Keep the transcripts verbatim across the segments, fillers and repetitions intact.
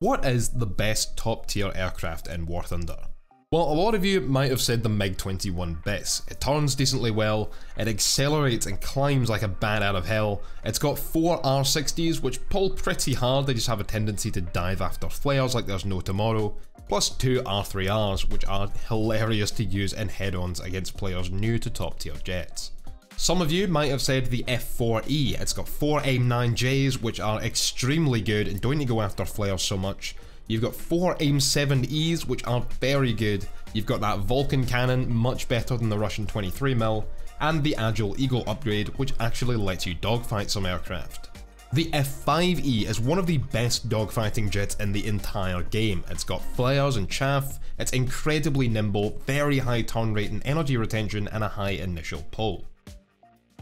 What is the best top tier aircraft in War Thunder? Well, a lot of you might have said the MiG twenty-one bis. It turns decently well, it accelerates and climbs like a bat out of hell, it's got four R sixties which pull pretty hard, they just have a tendency to dive after flares like there's no tomorrow, plus two R three Rs which are hilarious to use in head-ons against players new to top tier jets. Some of you might have said the F four E, it's got four AIM nine J's which are extremely good and don't need to go after flares so much. You've got four AIM seven E's which are very good, you've got that Vulcan cannon, much better than the Russian twenty-three millimeter, and the Agile Eagle upgrade which actually lets you dogfight some aircraft. The F five E is one of the best dogfighting jets in the entire game, it's got flares and chaff, it's incredibly nimble, very high turn rate and energy retention and a high initial pull.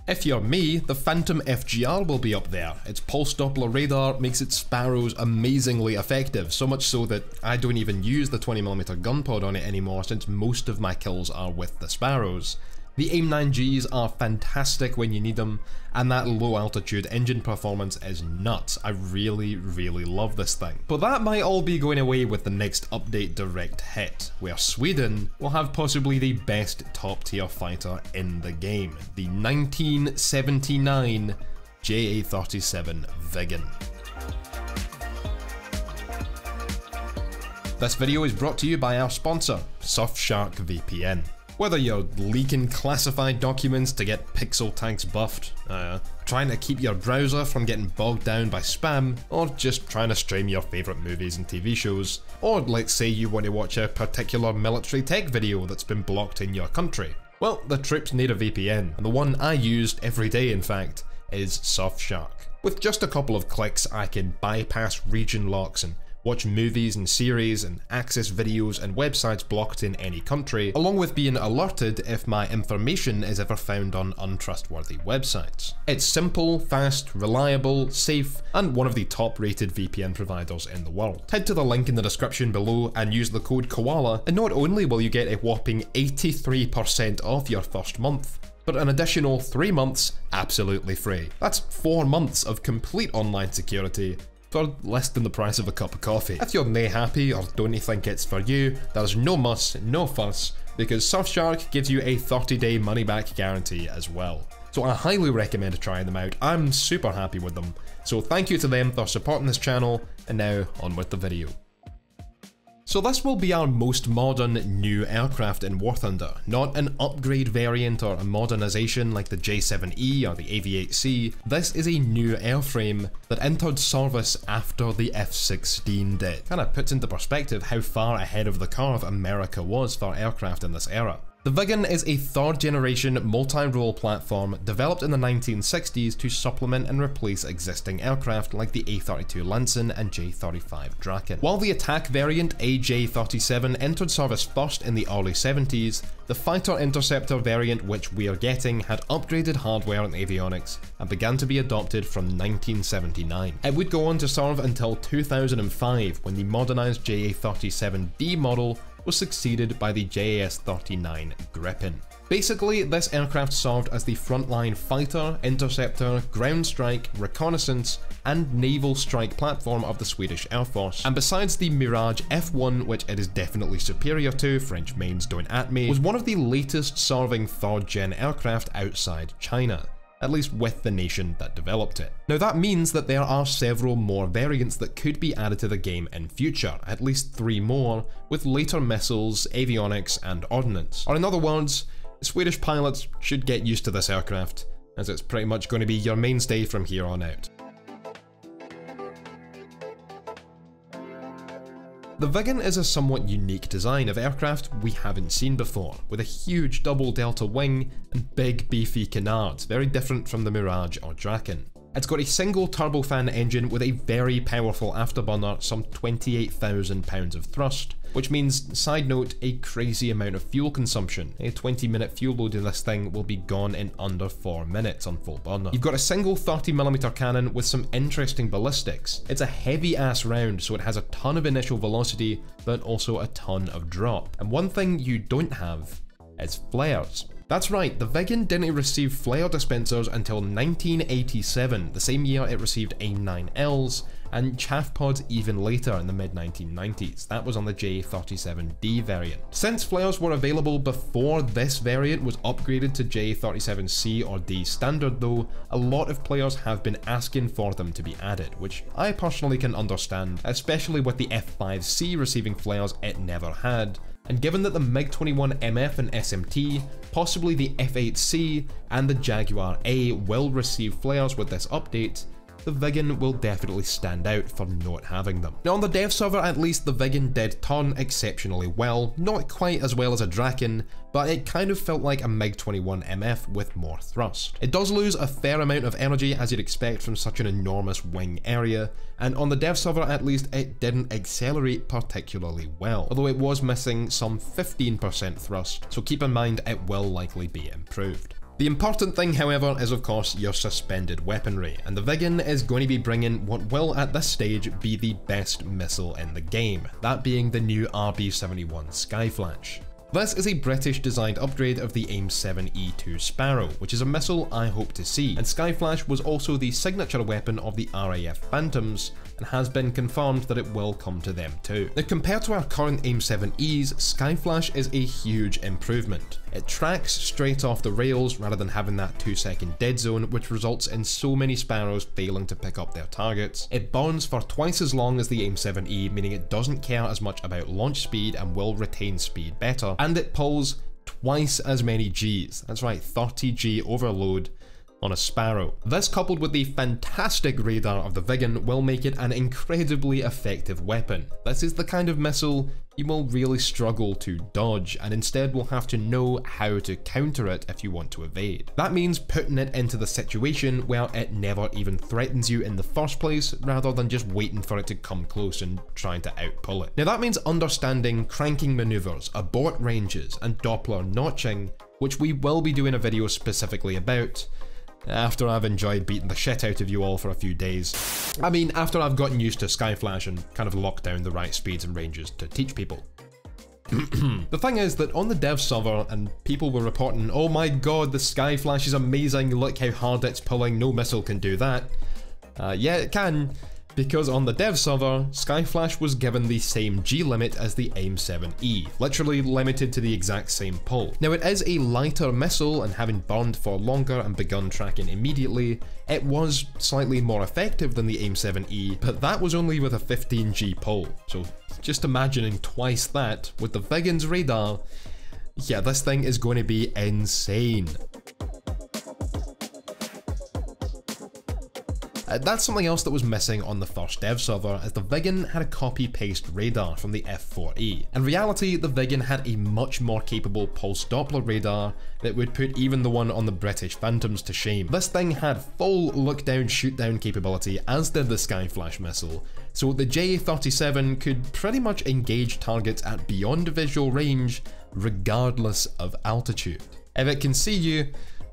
If you're me, the Phantom F G R will be up there. Its pulse Doppler radar makes its Sparrows amazingly effective, so much so that I don't even use the twenty millimeter gun pod on it anymore since most of my kills are with the Sparrows. The AIM nine G's are fantastic when you need them, and that low altitude engine performance is nuts. I really, really love this thing. But that might all be going away with the next update direct hit, where Sweden will have possibly the best top tier fighter in the game, the nineteen seventy-nine J A thirty-seven Viggen. This video is brought to you by our sponsor, SurfShark V P N. Whether you're leaking classified documents to get pixel tags buffed, uh, trying to keep your browser from getting bogged down by spam, or just trying to stream your favourite movies and T V shows, or let's say you want to watch a particular military tech video that's been blocked in your country. Well, the troops need a V P N, and the one I used every day in fact is SurfShark. With just a couple of clicks I can bypass region locks and watch movies and series and access videos and websites blocked in any country, along with being alerted if my information is ever found on untrustworthy websites. It's simple, fast, reliable, safe, and one of the top rated V P N providers in the world. Head to the link in the description below and use the code Koala, and not only will you get a whopping eighty-three percent off your first month, but an additional three months absolutely free. That's four months of complete online security, for less than the price of a cup of coffee. If you're nae happy or don't think it's for you, there's no muss, no fuss, because Surfshark gives you a thirty day money back guarantee as well. So I highly recommend trying them out, I'm super happy with them. So thank you to them for supporting this channel, and now on with the video. So this will be our most modern new aircraft in War Thunder, not an upgrade variant or a modernisation like the J seven E or the A V eight C, this is a new airframe that entered service after the F sixteen did. Kinda puts into perspective how far ahead of the curve America was for aircraft in this era. The Viggen is a third generation multi-role platform developed in the nineteen sixties to supplement and replace existing aircraft like the A thirty-two Lansen and J thirty-five Draken. While the attack variant A J thirty-seven entered service first in the early seventies, the fighter interceptor variant which we are getting had upgraded hardware and avionics and began to be adopted from nineteen seventy-nine. It would go on to serve until two thousand five when the modernised J A thirty-seven B model was succeeded by the J A S thirty-nine Gripen. Basically, this aircraft served as the frontline fighter, interceptor, ground strike, reconnaissance, and naval strike platform of the Swedish Air Force, and besides the Mirage F one, which it is definitely superior to, French mains don't at me, was one of the latest serving third gen aircraft outside China, at least with the nation that developed it. Now that means that there are several more variants that could be added to the game in future, at least three more, with later missiles, avionics and ordnance. Or in other words, Swedish pilots should get used to this aircraft, as it's pretty much going to be your mainstay from here on out. The Viggen is a somewhat unique design of aircraft we haven't seen before, with a huge double delta wing and big beefy canards, very different from the Mirage or Draken. It's got a single turbofan engine with a very powerful afterburner, some twenty-eight thousand pounds of thrust, which means, side note, a crazy amount of fuel consumption. A twenty minute fuel load in this thing will be gone in under four minutes on full burner. You've got a single thirty millimeter cannon with some interesting ballistics. It's a heavy ass round, so it has a ton of initial velocity, but also a ton of drop. And one thing you don't have is flares. That's right, the Viggen didn't receive flare dispensers until nineteen eighty-seven, the same year it received AIM nine L's, and chaff pods even later in the mid nineteen nineties. That was on the J A thirty-seven D variant. Since flares were available before this variant was upgraded to J A thirty-seven C or D standard though, a lot of players have been asking for them to be added, which I personally can understand, especially with the F five C receiving flares it never had, and given that the MiG twenty-one M F and S M T, possibly the F eight C and the Jaguar A will receive flares with this update, the Viggen will definitely stand out for not having them. Now on the dev server at least, the Viggen did turn exceptionally well, not quite as well as a Draken, but it kind of felt like a MiG twenty-one M F with more thrust. It does lose a fair amount of energy as you'd expect from such an enormous wing area, and on the dev server at least it didn't accelerate particularly well, although it was missing some fifteen percent thrust, so keep in mind it will likely be improved. The important thing, however, is of course your suspended weaponry, and the Viggen is going to be bringing what will at this stage be the best missile in the game, that being the new R B seventy-one Skyflash. This is a British designed upgrade of the AIM seven E two Sparrow, which is a missile I hope to see, and Skyflash was also the signature weapon of the R A F Phantoms, and has been confirmed that it will come to them too. Now compared to our current AIM seven Es, Skyflash is a huge improvement. It tracks straight off the rails rather than having that two second dead zone which results in so many Sparrows failing to pick up their targets. It burns for twice as long as the AIM seven E, meaning it doesn't care as much about launch speed and will retain speed better, and it pulls twice as many Gs, that's right, thirty G overload on a Sparrow. This coupled with the fantastic radar of the Viggen will make it an incredibly effective weapon. This is the kind of missile you will really struggle to dodge, and instead will have to know how to counter it if you want to evade. That means putting it into the situation where it never even threatens you in the first place, rather than just waiting for it to come close and trying to outpull it. Now that means understanding cranking maneuvers, abort ranges, and Doppler notching, which we will be doing a video specifically about, after I've enjoyed beating the shit out of you all for a few days. I mean, after I've gotten used to Skyflash and kind of locked down the right speeds and ranges to teach people. The thing is that on the dev server, and people were reporting, oh my god, the Skyflash is amazing, look how hard it's pulling, no missile can do that. Uh, yeah, it can, because on the dev server, Skyflash was given the same G limit as the AIM seven E, literally limited to the exact same pull. Now it is a lighter missile, and having burned for longer and begun tracking immediately, it was slightly more effective than the AIM seven E, but that was only with a fifteen G pull. So just imagining twice that with the Viggen's radar, yeah, this thing is going to be insane. Uh, that's something else that was missing on the first dev server, as the Viggen had a copy-paste radar from the F four E. In reality, the Viggen had a much more capable pulse Doppler radar that would put even the one on the British Phantoms to shame. This thing had full look-down, shoot-down capability, as did the Skyflash missile, so the J A thirty-seven could pretty much engage targets at beyond visual range, regardless of altitude. If it can see you,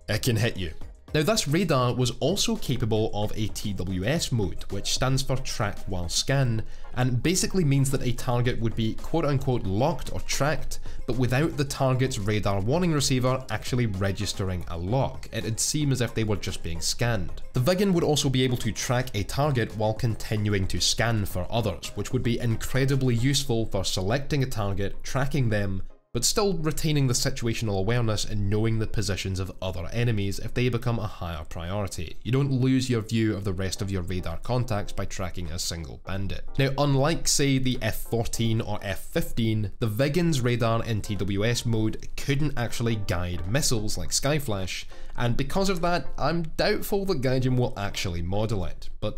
it can hit you. Now this radar was also capable of a T W S mode, which stands for track while scan, and basically means that a target would be quote unquote locked or tracked, but without the target's radar warning receiver actually registering a lock. It'd seem as if they were just being scanned. The Viggen would also be able to track a target while continuing to scan for others, which would be incredibly useful for selecting a target, tracking them, but still retaining the situational awareness and knowing the positions of other enemies if they become a higher priority. You don't lose your view of the rest of your radar contacts by tracking a single bandit. Now unlike say the F fourteen or F fifteen, the Viggen's radar in T W S mode couldn't actually guide missiles like Skyflash, and because of that I'm doubtful that Gaijin will actually model it, but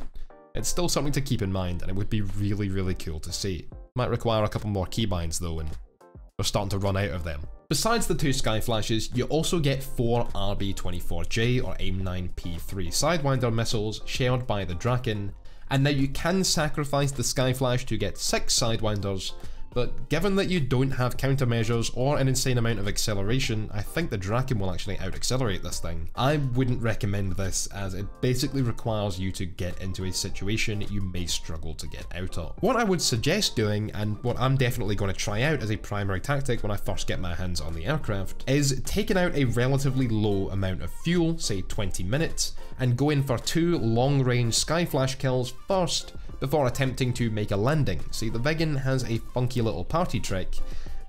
it's still something to keep in mind and it would be really really cool to see. Might require a couple more keybinds though, and we're starting to run out of them. Besides the two Skyflashes, you also get four R B twenty-four J or AIM nine P three Sidewinder missiles shared by the Draken, and now you can sacrifice the Skyflash to get six Sidewinders, but given that you don't have countermeasures or an insane amount of acceleration, I think the Draken will actually out-accelerate this thing. I wouldn't recommend this, as it basically requires you to get into a situation you may struggle to get out of. What I would suggest doing, and what I'm definitely going to try out as a primary tactic when I first get my hands on the aircraft, is taking out a relatively low amount of fuel, say twenty minutes, and going for two long-range Skyflash kills first, before attempting to make a landing. See, the Viggen has a funky little party trick,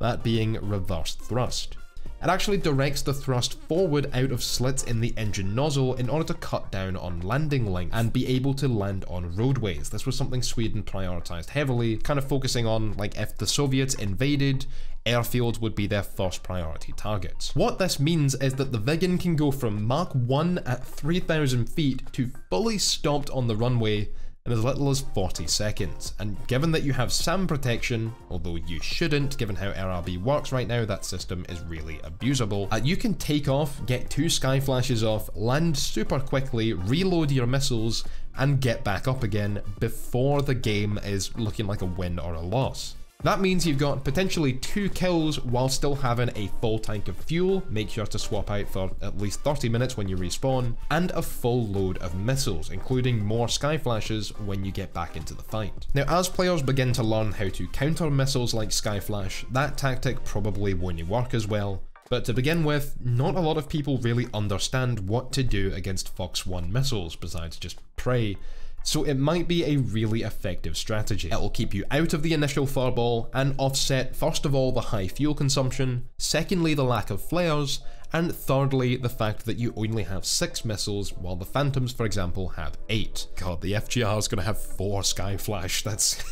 that being reverse thrust. It actually directs the thrust forward out of slits in the engine nozzle in order to cut down on landing length and be able to land on roadways. This was something Sweden prioritized heavily, kind of focusing on, like, if the Soviets invaded, airfields would be their first priority targets. What this means is that the Viggen can go from Mach one at three thousand feet to fully stopped on the runway in as little as forty seconds. And given that you have SAM protection, although you shouldn't, given how R R B works right now, that system is really abusable, uh, you can take off, get two Skyflashes off, land super quickly, reload your missiles, and get back up again before the game is looking like a win or a loss. That means you've got potentially two kills while still having a full tank of fuel, make sure to swap out for at least thirty minutes when you respawn, and a full load of missiles, including more Skyflashes when you get back into the fight. Now, as players begin to learn how to counter missiles like Skyflash, that tactic probably won't work as well. But to begin with, not a lot of people really understand what to do against Fox one missiles besides just pray. So it might be a really effective strategy. It'll keep you out of the initial furball and offset, first of all, the high fuel consumption, secondly, the lack of flares, and thirdly, the fact that you only have six missiles, while the Phantoms, for example, have eight. God, the F G R is gonna have four Skyflash, that's...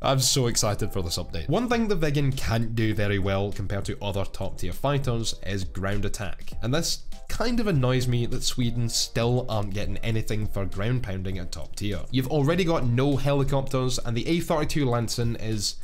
I'm so excited for this update. One thing the Viggen can't do very well compared to other top tier fighters is ground attack, and this kind of annoys me that Sweden still aren't getting anything for ground pounding at top tier. You've already got no helicopters, and the A thirty-two Lansen is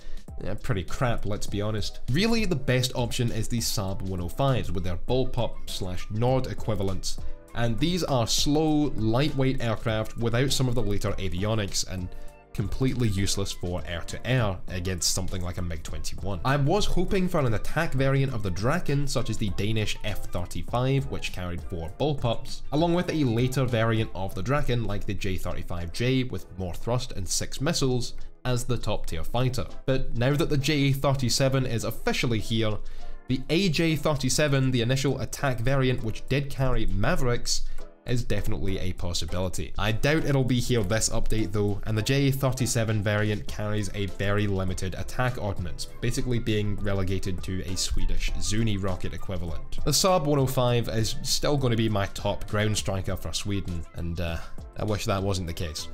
eh, pretty crap, let's be honest. Really, the best option is the Saab one oh fives with their Bullpup slash Nord equivalents, and these are slow, lightweight aircraft without some of the later avionics, and completely useless for air-to-air against something like a MiG twenty-one. I was hoping for an attack variant of the Draken, such as the Danish F thirty-five, which carried four bullpups, along with a later variant of the Draken like the J thirty-five J with more thrust and six missiles as the top tier fighter. But now that the J A thirty-seven is officially here, the A J thirty-seven, the initial attack variant which did carry Mavericks, is definitely a possibility. I doubt it'll be here this update though, and the J A thirty-seven variant carries a very limited attack ordnance, basically being relegated to a Swedish Zuni rocket equivalent. The Saab one oh five is still going to be my top ground striker for Sweden, and uh, I wish that wasn't the case.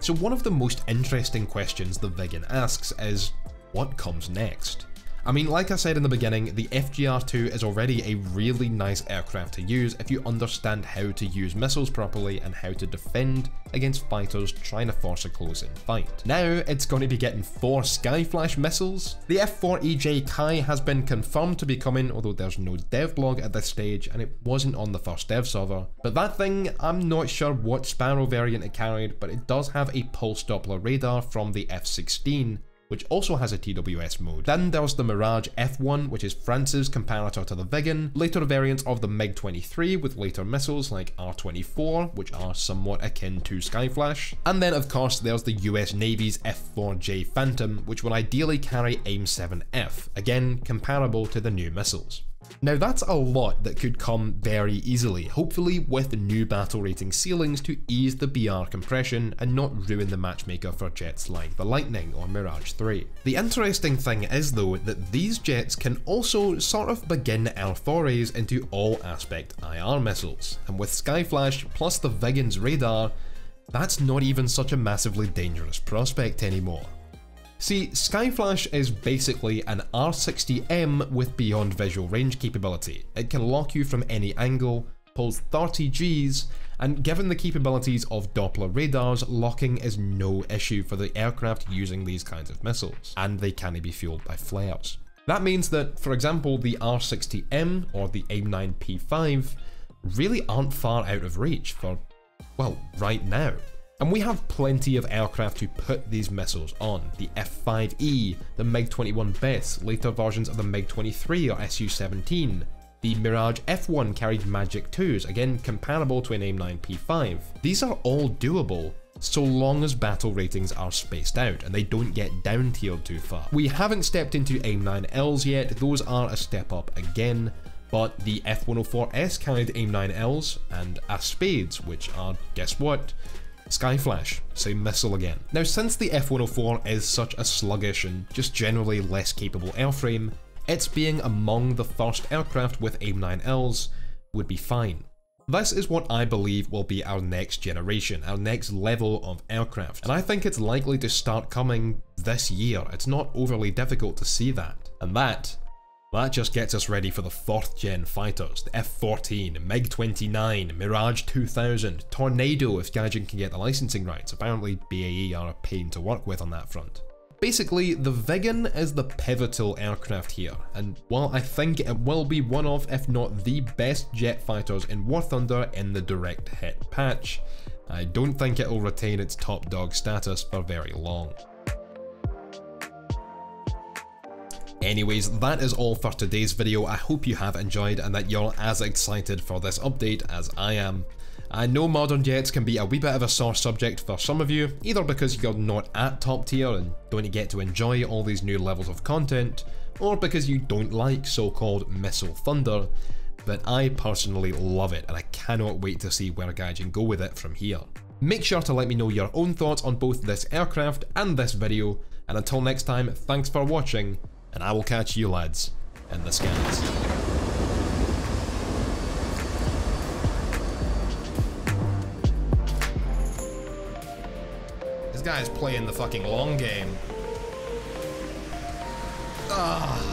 So one of the most interesting questions the Viggen asks is, what comes next? I mean, like I said in the beginning, the F G R two is already a really nice aircraft to use if you understand how to use missiles properly and how to defend against fighters trying to force a close-in fight. Now it's going to be getting four Skyflash missiles. The F four E J Kai has been confirmed to be coming, although there's no dev blog at this stage and it wasn't on the first dev server. But that thing, I'm not sure what Sparrow variant it carried, but it does have a pulse Doppler radar from the F sixteen, which also has a T W S mode. Then there's the Mirage F one, which is France's comparator to the Viggen, later variants of the MiG twenty-three with later missiles like R twenty-four, which are somewhat akin to Skyflash. And then of course there's the U S Navy's F four J Phantom, which will ideally carry AIM seven F, again comparable to the new missiles. Now that's a lot that could come very easily, hopefully with new battle rating ceilings to ease the B R compression and not ruin the matchmaker for jets like the Lightning or Mirage three. The interesting thing is though that these jets can also sort of begin our forays into all aspect I R missiles, and with Skyflash plus the Viggen's radar, that's not even such a massively dangerous prospect anymore. See, Skyflash is basically an R sixty M with beyond visual range capability. It can lock you from any angle, pulls thirty Gs, and given the capabilities of Doppler radars, locking is no issue for the aircraft using these kinds of missiles, and they can be fueled by flares. That means that, for example, the R sixty M or the AIM nine P five really aren't far out of reach for, well, right now. And we have plenty of aircraft to put these missiles on. The F five E, the MiG twenty-one bis, later versions of the MiG twenty-three or S U seventeen. The Mirage F one carried Magic twos, again comparable to an AIM nine P five. These are all doable, so long as battle ratings are spaced out and they don't get down-tiered too far. We haven't stepped into AIM nine Ls yet, those are a step up again, but the F one oh four S carried AIM nine Ls and A spades, which are, guess what? Skyflash, same missile again. Now, since the F one oh four is such a sluggish and just generally less capable airframe, its being among the first aircraft with AIM nine Ls would be fine. This is what I believe will be our next generation, our next level of aircraft, and I think it's likely to start coming this year. It's not overly difficult to see that. And that, that just gets us ready for the fourth gen fighters, the F fourteen, MiG twenty-nine, Mirage two thousand, Tornado if Gaijin can get the licensing rights. Apparently B A E are a pain to work with on that front. Basically, the Viggen is the pivotal aircraft here, and while I think it will be one of, if not the best jet fighters in War Thunder in the direct hit patch, I don't think it will retain its top dog status for very long. Anyways, that is all for today's video. I hope you have enjoyed and that you're as excited for this update as I am. I know modern jets can be a wee bit of a sore subject for some of you, either because you're not at top tier and don't get to enjoy all these new levels of content, or because you don't like so-called missile thunder, but I personally love it and I cannot wait to see where Gaijin go with it from here. Make sure to let me know your own thoughts on both this aircraft and this video, and until next time, thanks for watching, and I will catch you lads in the skies. This guy's playing the fucking long game. Ah.